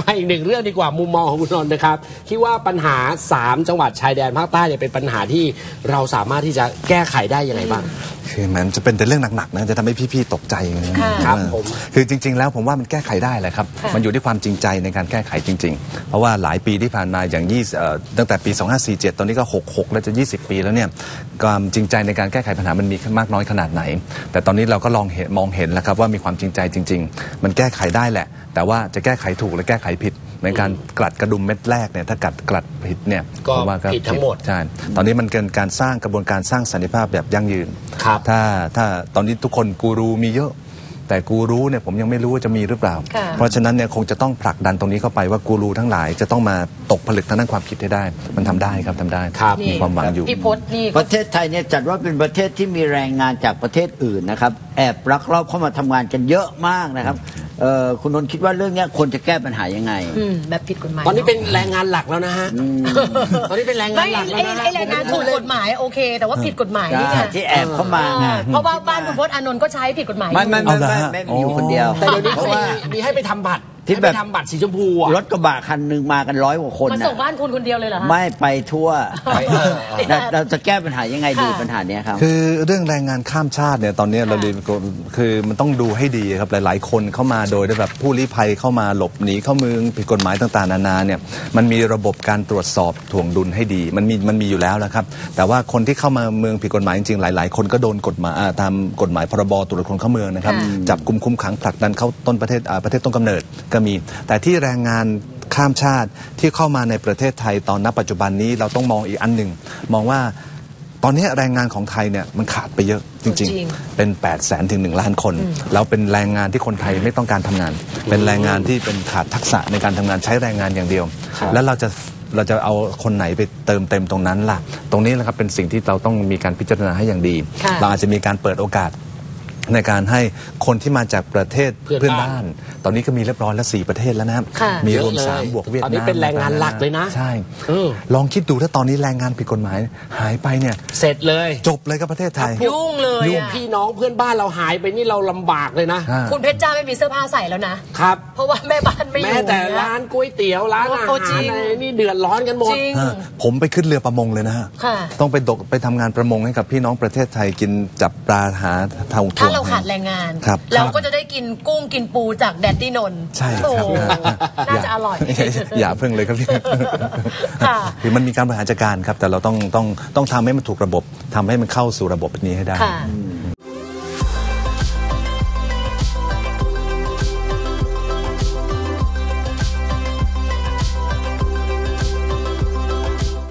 มาอีกหนึ่งเรื่องดีกว่ามุมมองของคุณนนท์นะครับคิดว่าปัญหา3จังหวัดชายแดนภาคใต้เนี่ยเป็นปัญหาที่เราสามารถที่จะแก้ไขได้ยังไงบ้างคือมันจะเป็นแต่เรื่องหนักๆนะจะทำให้พี่ๆตกใจนะครับผมคือจริงๆแล้วผมว่ามันแก้ไขได้แหละครับมันอยู่ที่ความจริงใจในการแก้ไขจริงๆเพราะว่าหลายปีที่ผ่านมาอย่างตั้งแต่ปี2547ตอนนี้ก็66แล้วจะ20ปีแล้วเนี่ยความจริงใจในการแก้ไขปัญหามันมีมากน้อยขนาดไหนแต่ตอนนี้เราก็ลองมองเห็นแล้วครับว่ามีความจริงใจจริงๆมันแก้ไขได้แหละแต่ว่าจะแก้ไขถูกหรือแก้ไขผิดในการกลัดกระดุมเม็ดแรกเนี่ยถ้ากัดผิดเนี่ยก็ผิดทั้งหมดใช่ตอนนี้มันเกินการสร้างกระบวนการสร้างสันติภาพแบบยั่งยืนถ้าตอนนี้ทุกคนกูรูมีเยอะแต่กูรูเนี่ยผมยังไม่รู้ว่าจะมีหรือเปล่าเพราะฉะนั้นเนี่ยคงจะต้องผลักดันตรงนี้เข้าไปว่ากูรูทั้งหลายจะต้องมาตกผลึกทางด้านความคิดให้ได้มันทำได้ครับทำได้มีความหวังอยู่ประเทศไทยเนี่ยจัดว่าเป็นประเทศที่มีแรงงานจากประเทศอื่นนะครับแอบลักลอบเข้ามาทำงานกันเยอะมากนะครับคุณนนท์คิดว่าเรื่องนี้ควรจะแก้ปัญหายังไงแบบผิดกฎหมายตอนนี้เป็นแรงงานหลักแล้วนะฮะตอนนี้เป็นแรงงานหลักแล้วนะแรงงานถูกกฎหมายโอเคแต่ว่าผิดกฎหมายนี่ไงที่แอบเข้ามาเพราะว่าบ้านคุณพจน์อานนท์ก็ใช้ผิดกฎหมายไม่มีอยู่คนเดียวแต่เดี๋ยวนี้เขามีให้ไปทำบัตรที่แบบทำบัตรสีชมพูรถกระบะคันหนึ่งมากัน100 กว่าคนมาส่งบ้านคุณคนเดียวเลยเหรอไม่ไปทั่วเราจะแก้ปัญหายังไงดีปัญหาเนี้ยครับคือเรื่องแรงงานข้ามชาติเนี่ยตอนนี้เราดีคือมันต้องดูให้ดีครับหลายๆคนเข้ามาโดยแบบผู้ลี้ภัยเข้ามาหลบหนีเข้าเมืองผิดกฎหมายต่างๆนานาเนี่ยมันมีระบบการตรวจสอบถ่วงดุลให้ดีมันมีอยู่แล้วนะครับแต่ว่าคนที่เข้ามาเมืองผิดกฎหมายจริงๆหลายๆคนก็โดนกฎหมายตามกฎหมายพรบตรวจคนเข้าเมืองนะครับจับกุมคุ้มขังผลักดันเข้าต้นประเทศต้นกำเนิดก็มีแต่ที่แรงงานข้ามชาติที่เข้ามาในประเทศไทยตอนนับปัจจุบันนี้เราต้องมองอีกอันหนึ่งมองว่าตอนนี้แรงงานของไทยเนี่ยมันขาดไปเยอะจริงๆเป็น 800,000 ถึง 1 ล้านคนแล้วเป็นแรงงานที่คนไทยไม่ต้องการทำงานเป็นแรงงานที่เป็นขาดทักษะในการทำงานใช้แรงงานอย่างเดียวแล้วเราจะเอาคนไหนไปเติมเต็มตรงนั้นล่ะตรงนี้แหละครับเป็นสิ่งที่เราต้องมีการพิจารณาให้อย่างดีเราอาจจะมีการเปิดโอกาสในการให้คนที่มาจากประเทศเพื่อนบ้านตอนนี้ก็มีเรียบร้อยแล้ว4 ประเทศแล้วนะครับมีรวม3 บวกเวียดนามตอนนี้เป็นแรงงานหลักเลยนะใช่ลองคิดดูถ้าตอนนี้แรงงานผิดกฎหมายหายไปเนี่ยเสร็จเลยจบเลยกับประเทศไทยยุ่งเลยพี่น้องเพื่อนบ้านเราหายไปนี่เราลำบากเลยนะคุณเพชรจ้าไม่มีเสื้อผ้าใส่แล้วนะครับเพราะว่าแม่บ้านไม่อยู่แม้แต่ร้านก๋วยเตี๋ยวร้านอาหารอะไรนี่เดือดร้อนกันหมดผมไปขึ้นเรือประมงเลยนะฮะต้องไปทำงานประมงให้กับพี่น้องประเทศไทยกินจับปลาหาทางทั่วเราขาดแรงงานเราก็จะได้กินกุ้งกินปูจากแดดดี้นนท์ใช่ครับน่าจะอร่อยอย่าเพิ่งเลยครับพี่คือมันมีการบริหารจัดการครับแต่เราต้องทำให้มันถูกระบบทำให้มันเข้าสู่ระบบนี้ให้ได้